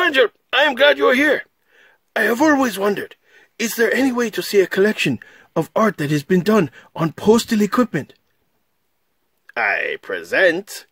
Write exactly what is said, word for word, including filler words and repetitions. Avenger, I am glad you are here. I have always wondered, is there any way to see a collection of art that has been done on postal equipment? I present